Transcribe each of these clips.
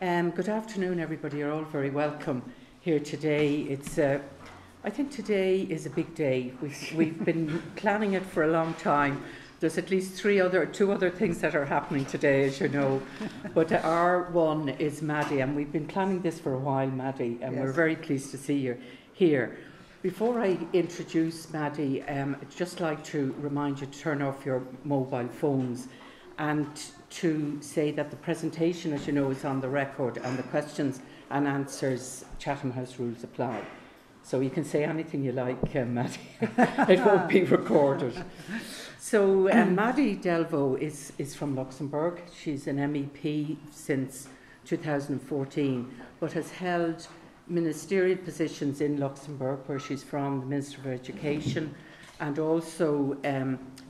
Good afternoon, everybody. You're all very welcome here today. It's, I think today is a big day. We've been planning it for a long time. There's at least two other things that are happening today, as you know. But our one is Mady, and we've been planning this for a while, Mady, and we're very pleased to see you here. Before I introduce Mady, I'd just like to remind you to turn off your mobile phones and to say that the presentation, as you know, is on the record, and the questions and answers, Chatham House rules apply. So you can say anything you like, Mady. It won't be recorded. So Mady Delvaux is from Luxembourg. She's an MEP since 2014, but has held ministerial positions in Luxembourg, where she's from, the Minister for Education, and also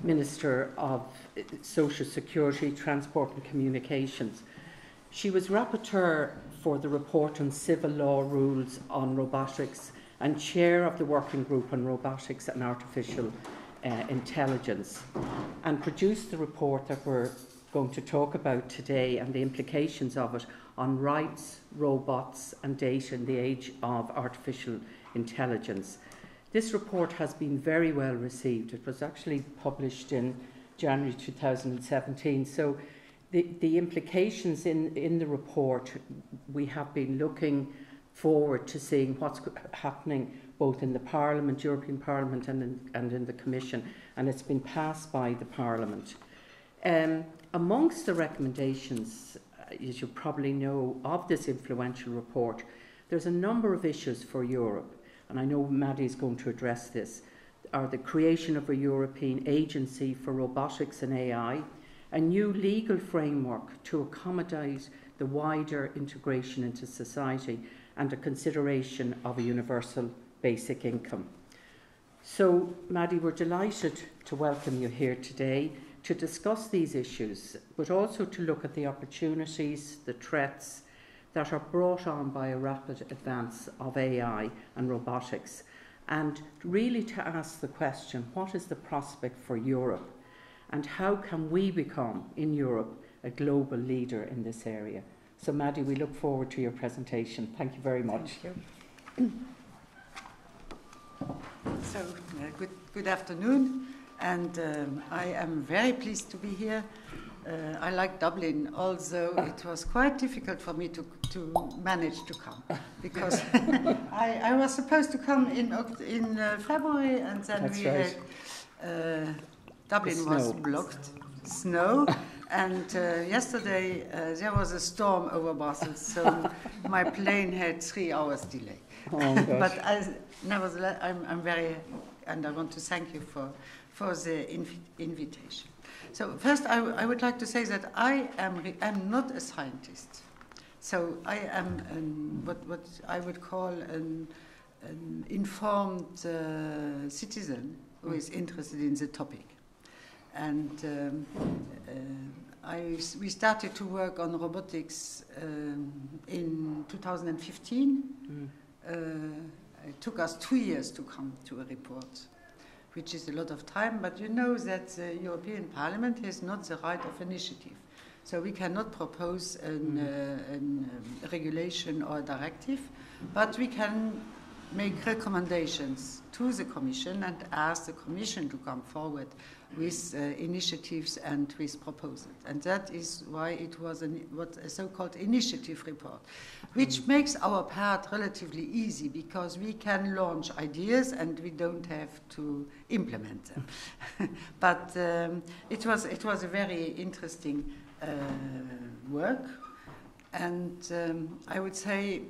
Minister of Social Security, Transport and Communications. She was rapporteur for the report on civil law rules on robotics and chair of the working group on robotics and artificial intelligence, and produced the report that we're going to talk about today and the implications of it on rights, robots and data in the age of artificial intelligence. This report has been very well received. It was actually published in January 2017. So the implications in the report, we have been looking forward to seeing what's happening both in the Parliament, European Parliament, and in the Commission, and it's been passed by the Parliament. Amongst the recommendations, as you probably know, of this influential report, there's a number of issues for Europe, and I know Mady's going to address this, are the creation of a European agency for robotics and AI, a new legal framework to accommodate the wider integration into society, and a consideration of a universal basic income. So, Mady, we're delighted to welcome you here today to discuss these issues, but also to look at the opportunities, the threats that are brought on by a rapid advance of AI and robotics, and really to ask the question, what is the prospect for Europe, and how can we become, in Europe, a global leader in this area? So, Mady, we look forward to your presentation. Thank you very much. Thank you. So, good afternoon, and I am very pleased to be here. I like Dublin, although it was quite difficult for me to manage to come, because I was supposed to come in February, and then we had Dublin was blocked, snow, and yesterday there was a storm over Brussels, so my plane had 3 hours delay. Oh, but nevertheless, I'm very, and I want to thank you for the invitation. So first, I would like to say that I'm not a scientist. So I am what I would call an informed citizen who is interested in the topic. And we started to work on robotics in 2015. Mm. It took us 2 years to come to a report, which is a lot of time, but you know that the European Parliament has not the right of initiative. So we cannot propose a regulation or a directive, but we can make recommendations to the Commission and ask the Commission to come forward with initiatives and with proposals. And that is why it was a so-called initiative report, which makes our part relatively easy, because we can launch ideas and we don't have to implement them. But it was a very interesting work, and I would say,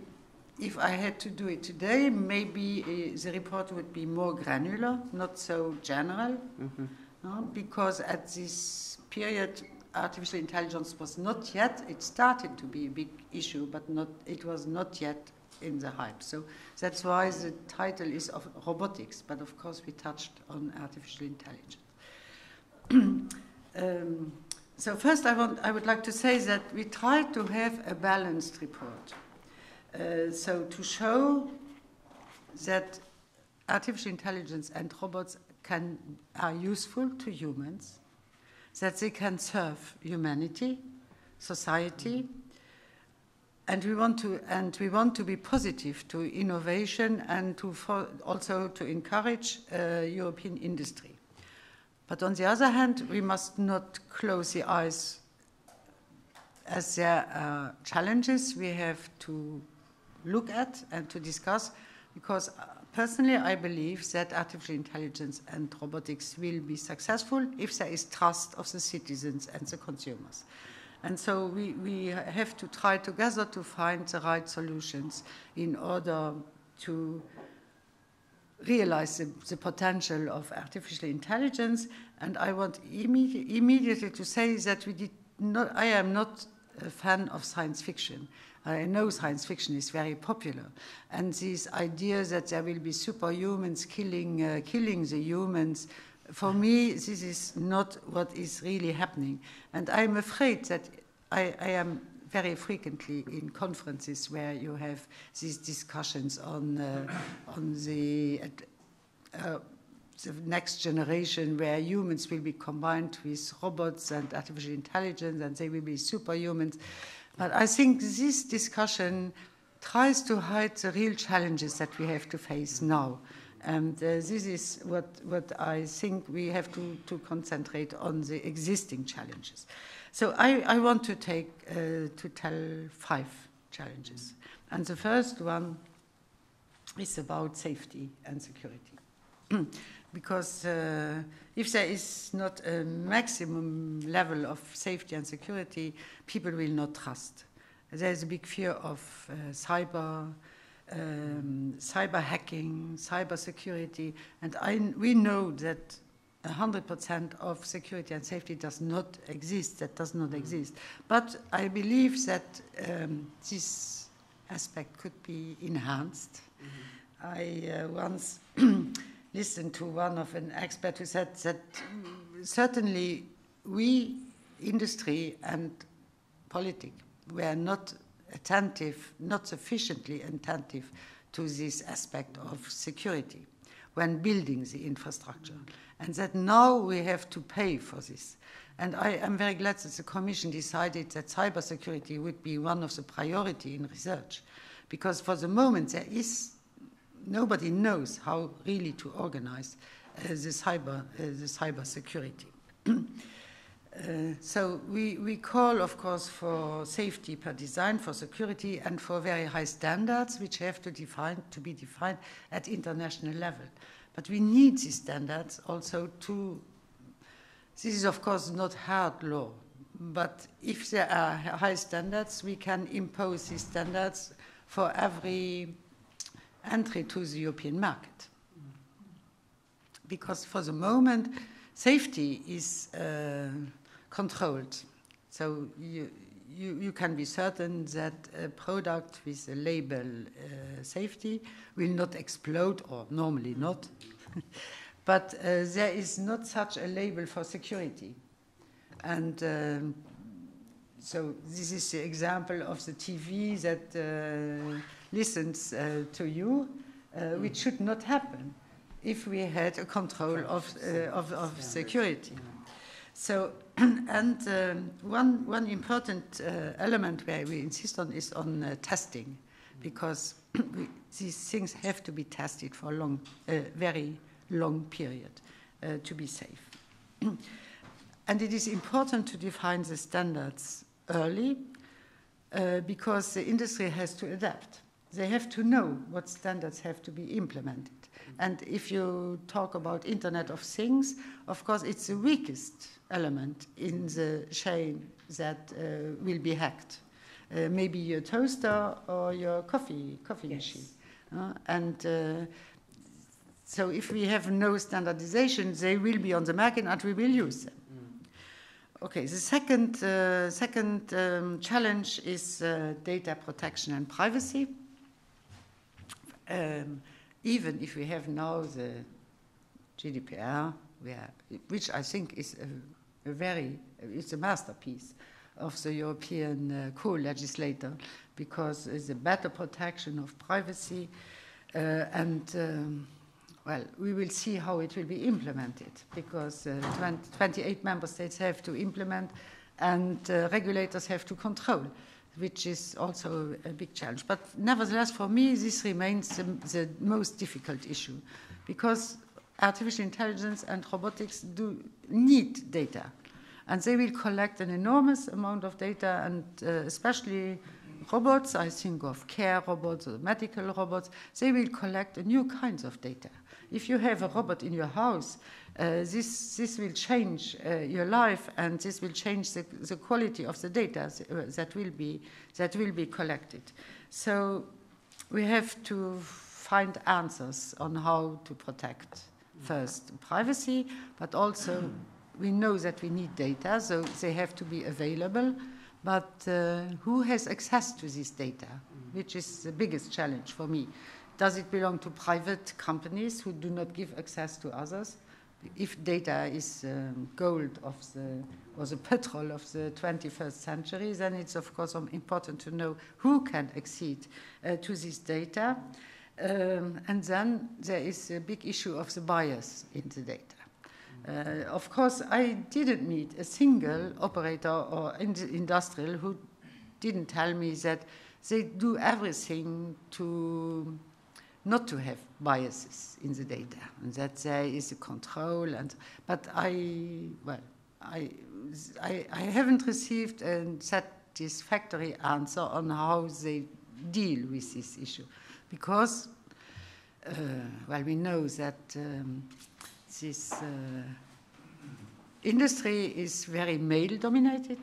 if I had to do it today, maybe the report would be more granular, not so general, because at this period, artificial intelligence was not yet, it started to be a big issue, but it was not yet in the hype. So that's why the title is of robotics, but of course we touched on artificial intelligence. So first I would like to say that we tried to have a balanced report. So to show that artificial intelligence and robots are useful to humans, that they can serve humanity, society, And we want to be positive to innovation and to also to encourage European industry. But on the other hand, we must not close the eyes as there are challenges we have to look at and to discuss, because personally I believe that artificial intelligence and robotics will be successful if there is trust of the citizens and the consumers. And so we have to try together to find the right solutions in order to realize the potential of artificial intelligence. And I want immediately to say that I am not a fan of science fiction. I know science fiction is very popular, and this idea that there will be superhumans killing the humans, for me, this is not what is really happening. And I'm afraid that I am very frequently in conferences where you have these discussions on the next generation, where humans will be combined with robots and artificial intelligence, and they will be superhumans. But I think this discussion tries to hide the real challenges that we have to face now. And this is what I think we have to concentrate on, the existing challenges. So I want to tell 5 challenges. And the first one is about safety and security. Because if there is not a maximum level of safety and security, people will not trust. There is a big fear of cyber hacking, cyber security, and we know that 100% of security and safety does not exist, that does not exist. But I believe that this aspect could be enhanced. Mm-hmm. I once listened to an expert who said that certainly we, industry and politics, were not attentive, not sufficiently attentive to this aspect of security when building the infrastructure. And that now we have to pay for this. And I am very glad that the Commission decided that cybersecurity would be one of the priority in research, because for the moment there is, nobody knows how really to organize the cybersecurity. So we call, of course, for safety per design, for security, and for very high standards, which have to be defined at international level. But we need these standards also to. This is, of course, not hard law, but if there are high standards, we can impose these standards for every entry to the European market. Because for the moment, safety is controlled, so you can be certain that a product with a label safety will not explode, or normally not, but there is not such a label for security. And so this is the example of the TV that listens to you, which should not happen if we had a control of security. So, and one important element where we insist on is on testing, because these things have to be tested for a very long period to be safe. And it is important to define the standards early, because the industry has to adapt. They have to know what standards have to be implemented. And if you talk about Internet of Things, of course, it's the weakest element in the chain that will be hacked. Maybe your toaster or your coffee yes. machine. So if we have no standardization, they will be on the market and we will use them. Mm. Okay, the second challenge is data protection and privacy. Even if we have now the GDPR, which I think is it's a masterpiece of the European co-legislator, because it's a better protection of privacy, well, we will see how it will be implemented, because 28 member states have to implement and regulators have to control. which is also a big challenge. But nevertheless, for me, this remains the most difficult issue, because artificial intelligence and robotics do need data, and they will collect an enormous amount of data, and especially robots, I think of care robots or medical robots, they will collect new kinds of data. If you have a robot in your house, this will change your life, and this will change the quality of the data that will be collected. So we have to find answers on how to protect first privacy, but also we know that we need data, so they have to be available. But who has access to this data, which is the biggest challenge for me. Does it belong to private companies who do not give access to others? If data is gold of the, or the petrol of the 21st century, then it's of course important to know who can accede to this data. And then there is a big issue of the bias in the data. Of course, I didn't meet a single operator or industrial who didn't tell me that they do everything to not to have biases in the data, and that there is a control. And but I haven't received a satisfactory answer on how they deal with this issue, because well, we know that. This industry is very male-dominated,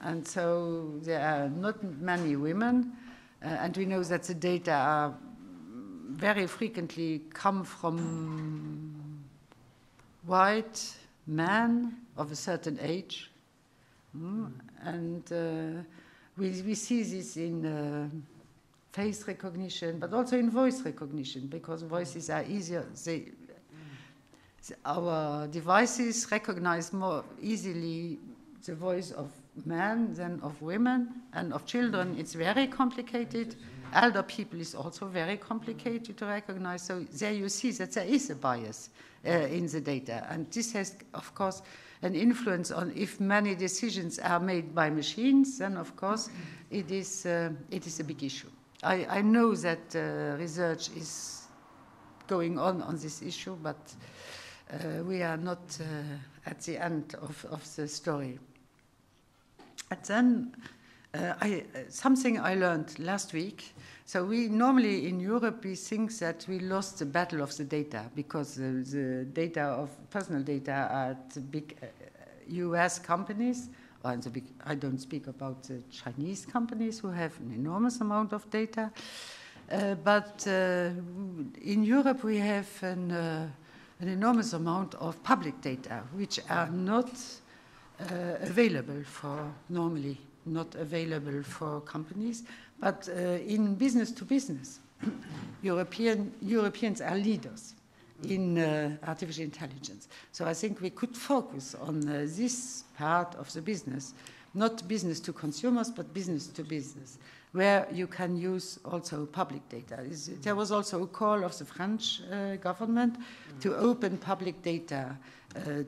and so there are not many women, and we know that the data are very frequently come from white men of a certain age, and we see this in face recognition, but also in voice recognition, because voices are easier. Our devices recognize more easily the voice of men than of women and of children. It's very complicated. Elder people is also very complicated to recognize. So there you see that there is a bias in the data. And this has, of course, an influence on if many decisions are made by machines, then, of course, it is a big issue. I know that research is going on this issue, but we are not at the end of the story. And then something I learned last week. So we normally in Europe, we think that we lost the battle of the data, because the data of personal data are at big US companies, or the big, I don't speak about the Chinese companies who have an enormous amount of data. But in Europe we have an enormous amount of public data, which are not available for, normally not available for companies, but in business to business, Europeans are leaders in artificial intelligence. So I think we could focus on this part of the business, not business to consumers, but business to business, where you can use also public data. There was also a call of the French government to open public data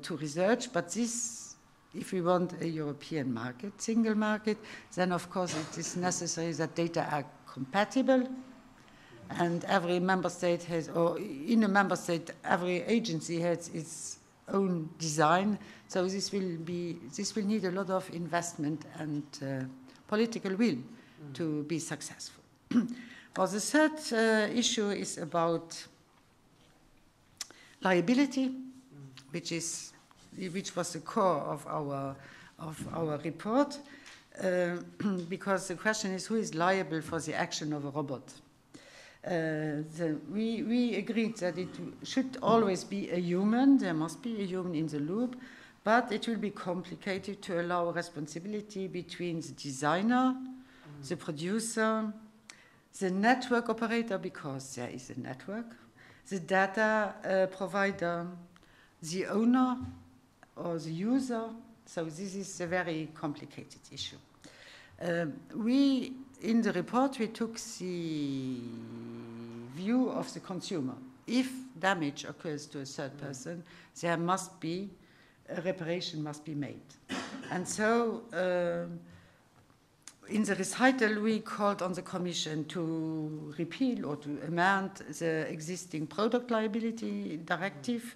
to research, but this, if we want a European market, single market, then of course it is necessary that data are compatible, and every member state has, or in a member state, every agency has its own design. So this will need a lot of investment and political will to be successful. Well, the third issue is about liability, which was the core of our report, because the question is who is liable for the action of a robot. We agreed that it should always be a human. There must be a human in the loop, but it will be complicated to allow responsibility between the designer, the producer, the network operator, because there is a network, the data provider, the owner, or the user. So this is a very complicated issue. In the report, we took the view of the consumer. If damage occurs to a third person, there must be a reparation must be made. And so in the recital, we called on the Commission to repeal or to amend the existing Product Liability Directive,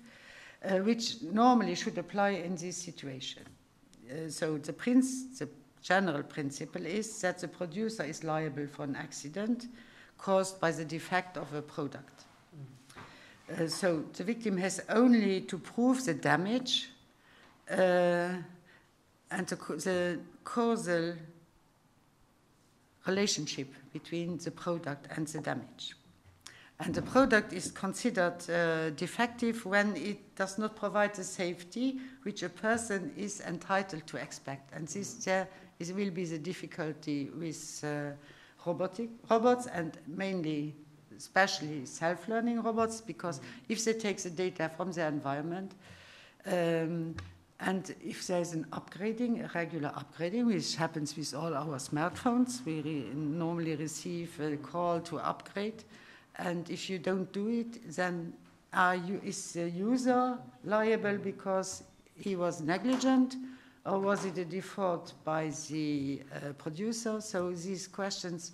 which normally should apply in this situation. So the general principle is that the producer is liable for an accident caused by the defect of a product. So the victim has only to prove the damage and the causal relationship between the product and the damage. And the product is considered defective when it does not provide the safety which a person is entitled to expect. And this will be the difficulty with robots and mainly, especially self-learning robots, because if they take the data from their environment, and if there's an upgrading, a regular upgrading, which happens with all our smartphones, we normally receive a call to upgrade. And if you don't do it, then is the user liable because he was negligent, or was it a default by the producer? So these questions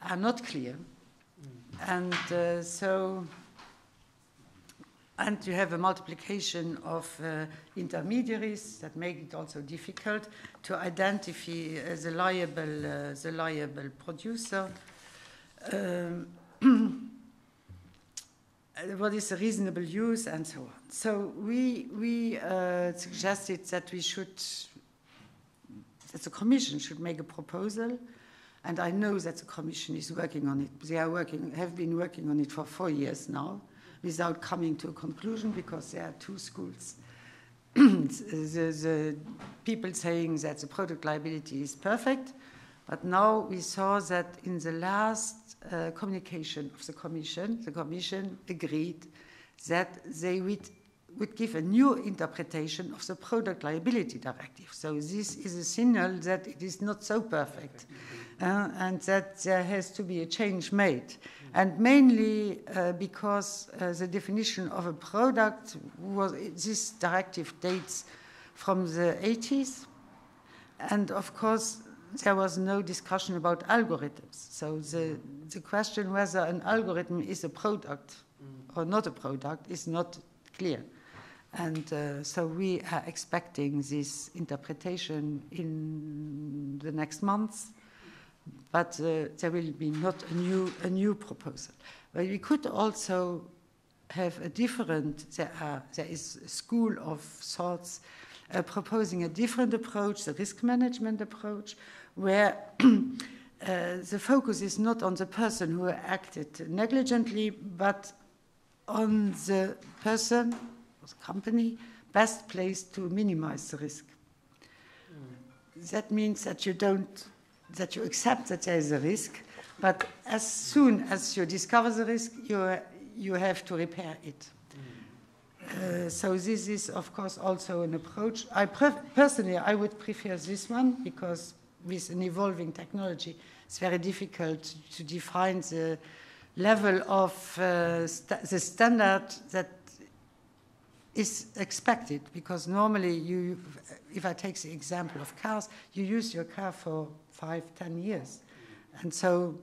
are not clear. And and you have a multiplication of intermediaries that make it also difficult to identify the liable producer. What is a reasonable use and so on. So we suggested that that the Commission should make a proposal, and I know that the Commission is working on it. They are have been working on it for 4 years now, without coming to a conclusion, because there are two schools. the people saying that the product liability is perfect, but now we saw that in the last communication of the Commission agreed that they would give a new interpretation of the Product Liability Directive. So this is a signal that it is not so perfect and that there has to be a change made. And mainly because the definition of a product was, this directive dates from the 80s, and of course there was no discussion about algorithms. So the question whether an algorithm is a product or not a product is not clear. And so we are expecting this interpretation in the next months, but there will be not a new proposal. But we could also have a different, there is a school of sorts proposing a different approach, the risk management approach, where the focus is not on the person who acted negligently, but on the person or the company best placed to minimize the risk. That means that you accept that there is a risk, but as soon as you discover the risk, you have to repair it. So this is, of course, also an approach. Personally, I would prefer this one, because with an evolving technology, it's very difficult to define the level of the standard that is expected, because normally you, if I take the example of cars, you use your car for 5-10 years. And so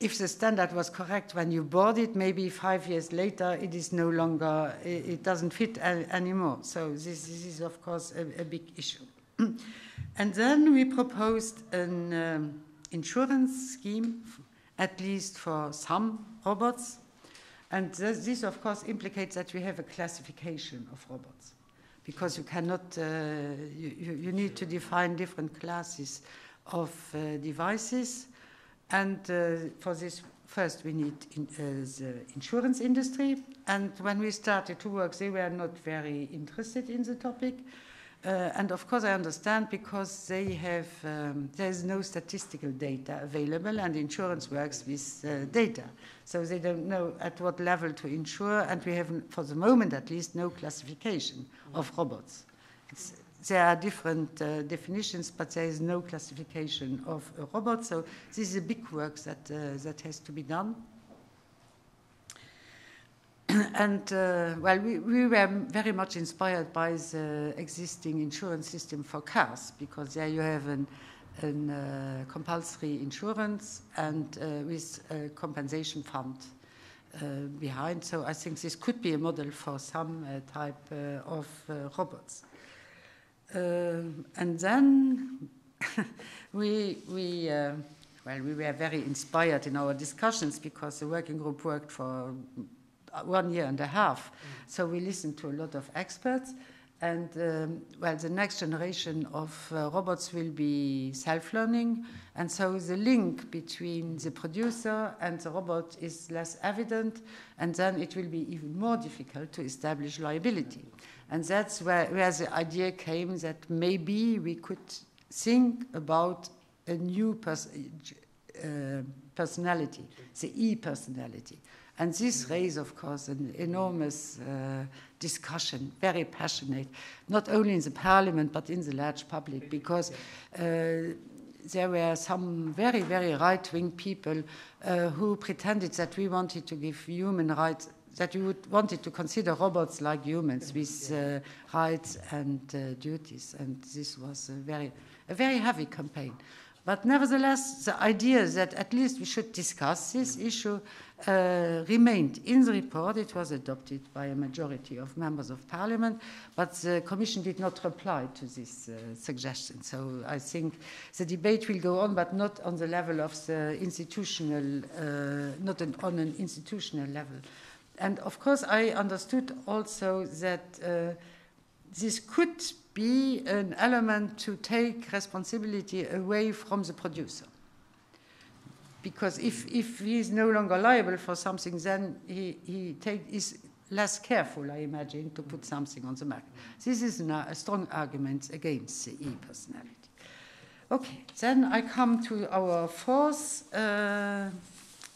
if the standard was correct when you bought it, maybe 5 years later it is no longer, it doesn't fit anymore. So this is of course a big issue. And then we proposed an insurance scheme, at least for some robots. And this, of course, implicates that we have a classification of robots, because you cannot, you need to define different classes of devices. And for this, first we need the insurance industry. And when we started to work, they were not very interested in the topic. And of course I understand, because they have, there is no statistical data available, and insurance works with data. So they don't know at what level to insure, and we have, for the moment at least, no classification of robots. There are different definitions, but there is no classification of a robot. So this is a big work that has to be done. And, well, we were very much inspired by the existing insurance system for cars, because there you have an compulsory insurance and with a compensation fund behind. So I think this could be a model for some type of robots. And then we were very inspired in our discussions, because the working group worked for 1.5 years. Mm. So we listened to a lot of experts, and well, the next generation of robots will be self-learning, and so the link between the producer and the robot is less evident, and then it will be even more difficult to establish liability. And that's where the idea came that maybe we could think about a new personality, the e-personality. And this raised, of course, an enormous discussion, very passionate, not only in the parliament, but in the large public, because there were some very, very right-wing people who pretended that we wanted to give human rights, that we wanted to consider robots like humans with rights and duties. And this was a very heavy campaign. But nevertheless, the idea that at least we should discuss this issue remained in the report. It was adopted by a majority of members of parliament, but the Commission did not reply to this suggestion. So I think the debate will go on, but not on the level of the institutional, on an institutional level. And of course, I understood also that this could be an element to take responsibility away from the producer. Because if he is no longer liable for something, then he is less careful, I imagine, to put something on the market. This is a strong argument against the e-personality. Okay, then I come to our fourth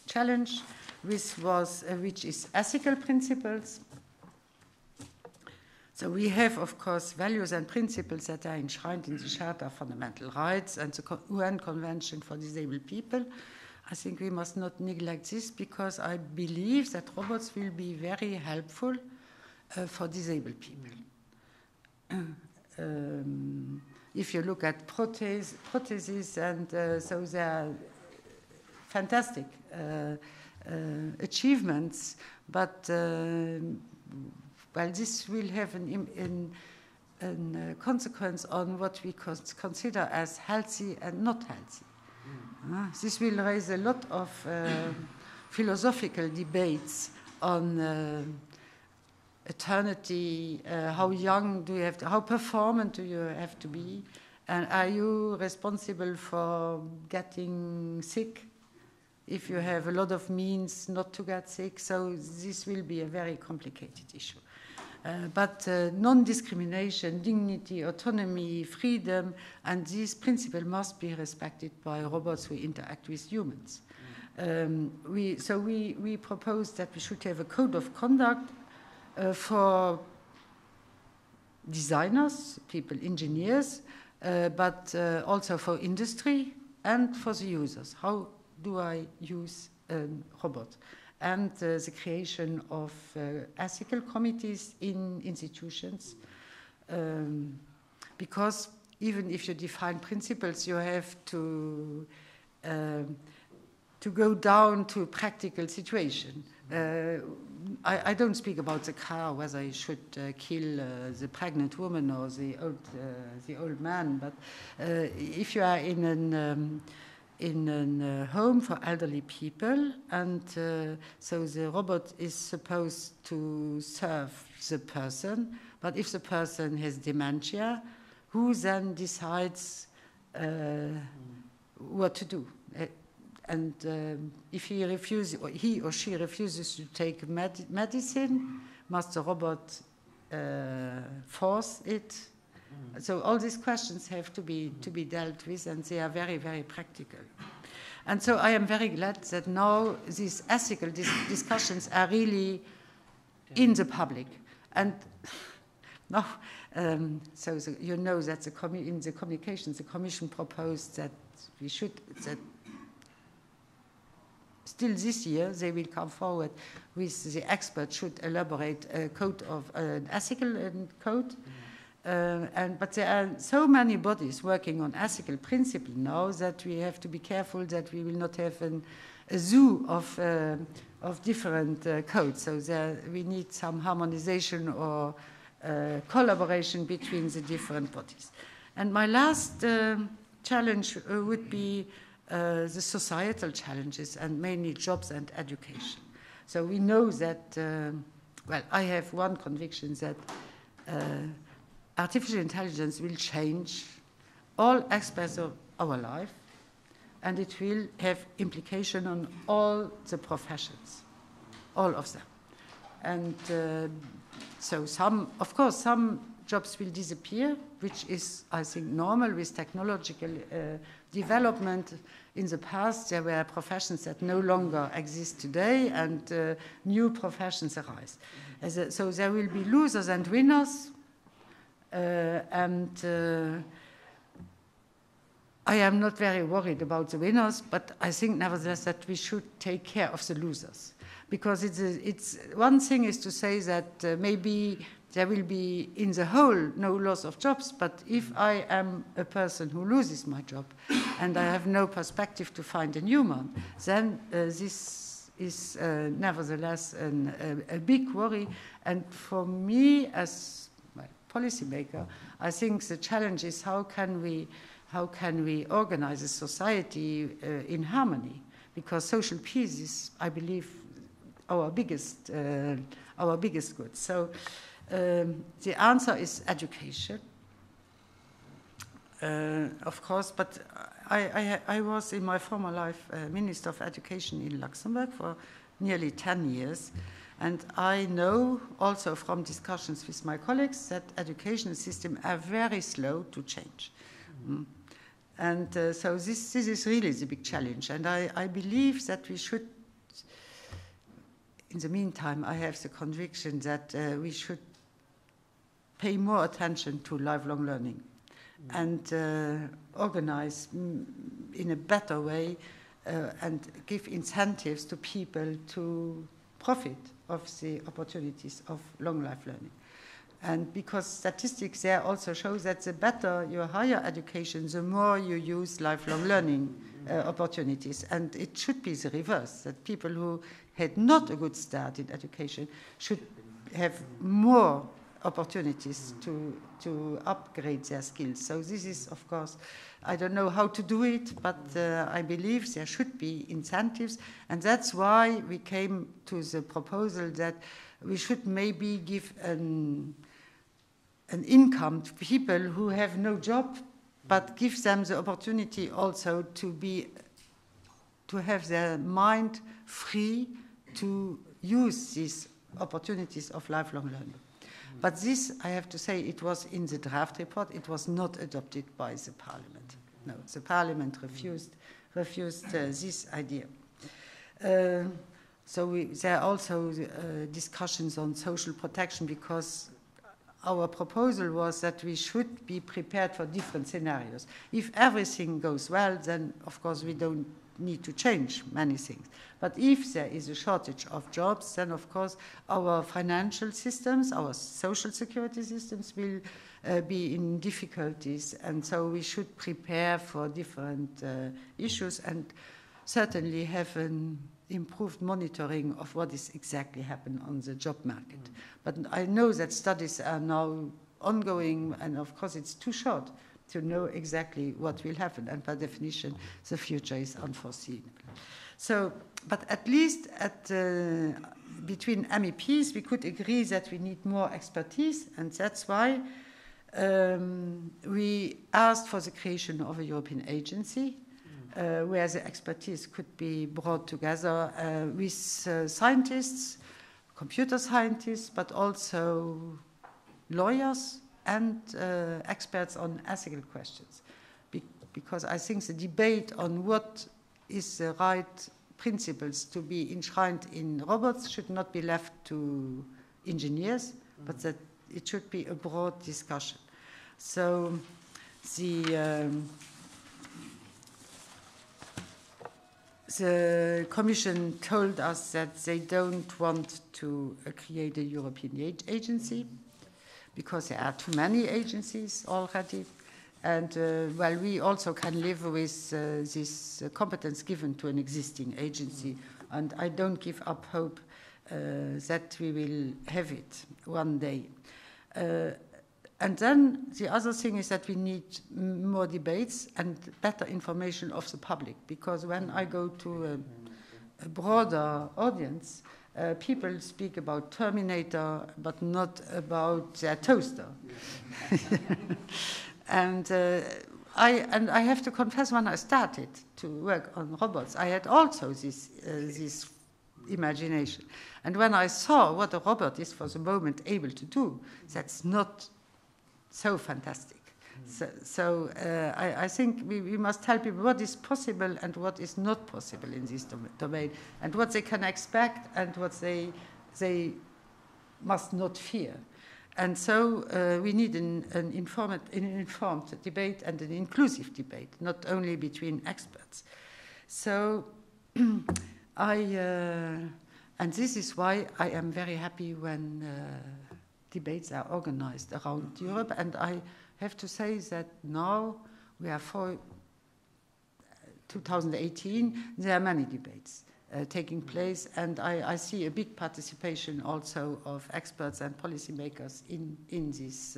challenge, which is ethical principles. So we have, of course, values and principles that are enshrined in the Charter of Fundamental Rights and the UN Convention for Disabled People. I think we must not neglect this, because I believe that robots will be very helpful for disabled people. If you look at protheses, and so they are fantastic achievements, but well, this will have a consequence on what we consider as healthy and not healthy. Mm. This will raise a lot of philosophical debates on eternity, how young do you have to, how performant do you have to be, and are you responsible for getting sick? If you have a lot of means not to get sick, so this will be a very complicated issue. But non-discrimination, dignity, autonomy, freedom, and these principles must be respected by robots who interact with humans. So we propose that we should have a code of conduct for designers, people, engineers, but also for industry and for the users. How do I use a robot? And the creation of ethical committees in institutions, because even if you define principles, you have to go down to a practical situation. I don't speak about the car, whether I should kill the pregnant woman or the old man, but if you are in a home for elderly people, and so the robot is supposed to serve the person, but if the person has dementia, who then decides what to do? And if he or she refuses to take medicine, must the robot force it? So all these questions have to be dealt with, and they are very, very practical. And so I am very glad that now these ethical discussions are really in the public. And now, so you know that in the communications, the Commission proposed that we should, that Still this year, they will come forward with the experts should elaborate a code of an ethical code. But there are so many bodies working on ethical principle now that we have to be careful that we will not have a zoo of different codes. So there we need some harmonization or collaboration between the different bodies. And my last challenge would be the societal challenges, and mainly jobs and education. So we know that, well, I have one conviction that artificial intelligence will change all aspects of our life, and it will have implication on all the professions, all of them. And so some, of course, some jobs will disappear, which is, I think, normal with technological development. In the past, there were professions that no longer exist today, and new professions arise. So there will be losers and winners. I am not very worried about the winners, but I think nevertheless that we should take care of the losers, because it's one thing is to say that maybe there will be in the whole no loss of jobs, but if I am a person who loses my job and I have no perspective to find a new one, then this is nevertheless a big worry. And for me as policymaker, I think the challenge is how can we organize a society in harmony, because social peace is, I believe, our biggest good. So the answer is education, of course. But I was in my former life Minister of Education in Luxembourg for nearly 10 years. And I know also from discussions with my colleagues that education systems are very slow to change. And so this is really the big challenge. And I believe that we should, in the meantime, I have the conviction that we should pay more attention to lifelong learning and organize in a better way and give incentives to people to profit of the opportunities of long life learning. And because statistics there also show that the better your higher education, the more you use lifelong learning opportunities. And it should be the reverse, that people who had not a good start in education should have more opportunities to upgrade their skills. So this is, of course, I don't know how to do it, but I believe there should be incentives. And that's why we came to the proposal that we should maybe give an income to people who have no job, but give them the opportunity also to have their mind free to use these opportunities of lifelong learning. But this, I have to say, it was in the draft report. It was not adopted by the Parliament. No, the Parliament refused this idea. So there are also discussions on social protection, because our proposal was that we should be prepared for different scenarios. If everything goes well, then, of course, we don't need to change many things. But if there is a shortage of jobs, then of course our financial systems, our social security systems will be in difficulties, and so we should prepare for different issues and certainly have an improved monitoring of what is exactly happening on the job market. But I know that studies are now ongoing, and of course it's too short to know exactly what will happen, and by definition, the future is unforeseen. So, but at least between MEPs, we could agree that we need more expertise, and that's why we asked for the creation of a European agency where the expertise could be brought together with scientists, computer scientists, but also lawyers, and experts on ethical questions, because I think the debate on what is the right principles to be enshrined in robots should not be left to engineers, but that it should be a broad discussion. So The Commission told us that they don't want to create a European agency because there are too many agencies already. And well, we also can live with this competence given to an existing agency. And I don't give up hope that we will have it one day. And then the other thing is that we need more debates and better information of the public, because when I go to a broader audience, people speak about Terminator, but not about their toaster. And I have to confess, when I started to work on robots, I had also this this imagination. And when I saw what a robot is for the moment able to do, that's not so fantastic. So I think we must tell people what is possible and what is not possible in this domain, and what they can expect and what they must not fear. And so we need an informed debate and an inclusive debate, not only between experts. So and this is why I am very happy when debates are organized around Europe. And I have to say that now we are for 2018, there are many debates taking place, and I see a big participation also of experts and policymakers in this.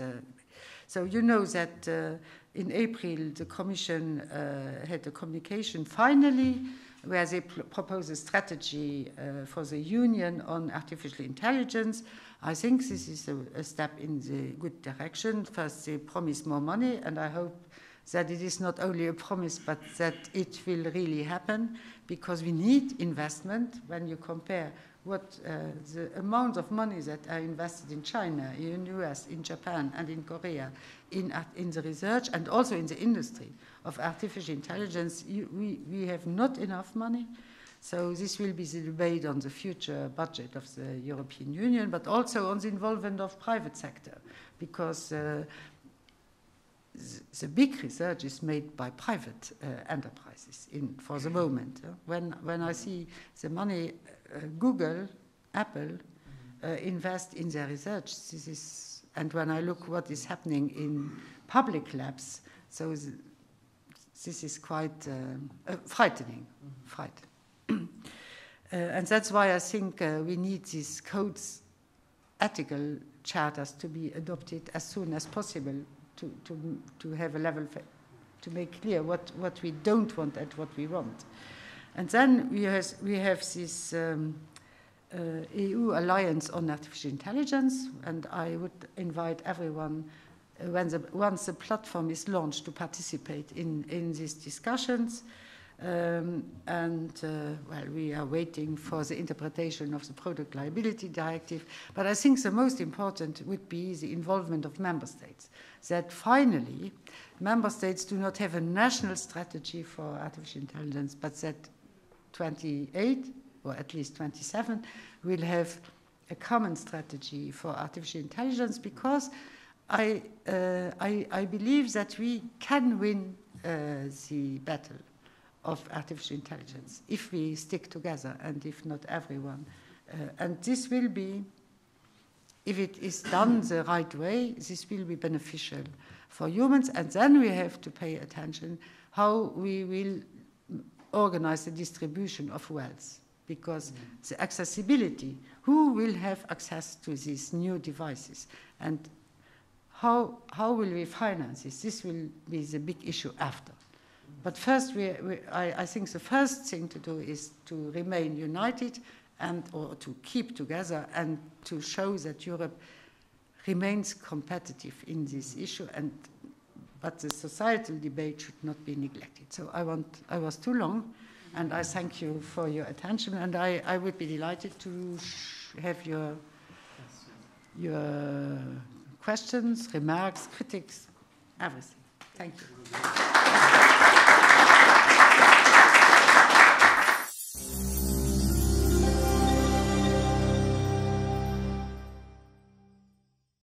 So you know that in April the Commission had a communication finally where they propose a strategy for the Union on artificial intelligence. I think this is a step in the good direction. First, they promise more money, and I hope that it is not only a promise, but that it will really happen, because we need investment. When you compare what the amount of money that are invested in China, in the US, in Japan, and in Korea, in the research and also in the industry of artificial intelligence, we have not enough money. So this will be the debate on the future budget of the European Union, but also on the involvement of private sector, because the big research is made by private enterprises for the moment. When I see the money Google, Apple invest in their research, this is, and when I look what is happening in public labs, so this is quite frightening. Mm-hmm. And that's why I think we need these codes, ethical charters, to be adopted as soon as possible. To have a level, to make clear what we don't want and what we want. And then we have this EU alliance on artificial intelligence, and I would invite everyone, once the platform is launched, to participate in these discussions. Well, we are waiting for the interpretation of the Product Liability Directive, but I think the most important would be the involvement of member states, that finally member states do not have a national strategy for artificial intelligence, but that 28, or at least 27, will have a common strategy for artificial intelligence, because I believe that we can win the battle of artificial intelligence if we stick together, and if not everyone. And this will be, if it is done the right way, this will be beneficial for humans. And then we have to pay attention how we will organize the distribution of wealth, because the accessibility, who will have access to these new devices, and how will we finance this? This will be the big issue after. But first, I think the first thing to do is to remain united, and or to keep together, and to show that Europe remains competitive in this issue. But the societal debate should not be neglected. So I was too long, and I thank you for your attention. And I would be delighted to have your questions, remarks, critics, everything. Thank you.